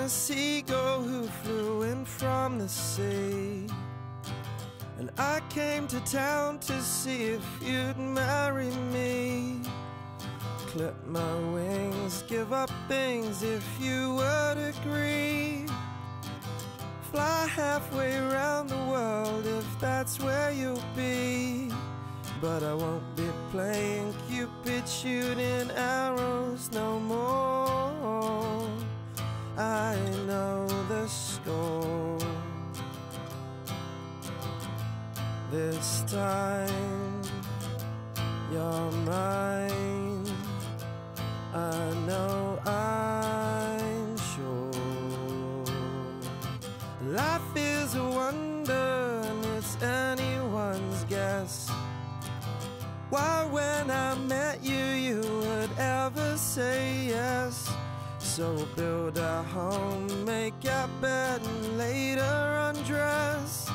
a seagull who flew in from the sea, and I came to town to see if you'd marry me. Clip my wings, give up things if you would agree. Fly halfway around the world if that's where you'll be. But I won't be playing Cupid shooting arrows no more. I know the score. This time you're mine. I know I'm sure. Life is a wonder and it's anyone's guess. Why when I met you, you would ever say yes. So we'll build a home, make our bed and later undress.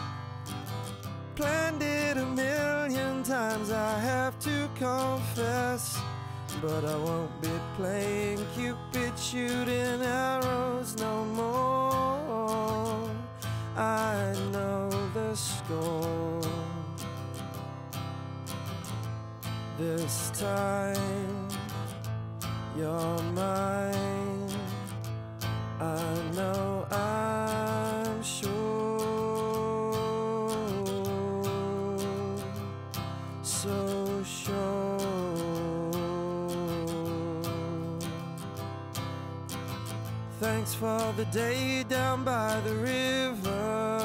Planned it a million times, I have to confess. But I won't be playing Cupid shooting arrows no more. I know the score. This time you're mine. I know I'm sure. So sure. Thanks for the day down by the river,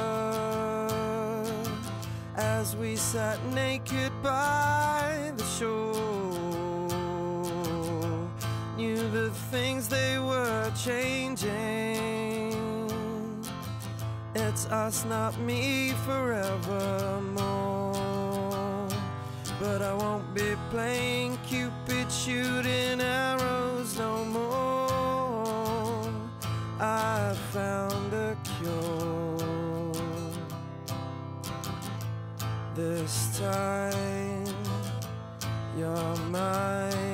as we sat naked by the shore. Knew the things they were changing. It's us, not me, forevermore. But I won't be playing Cupid shooting arrows no more. I found a cure. This time you're mine.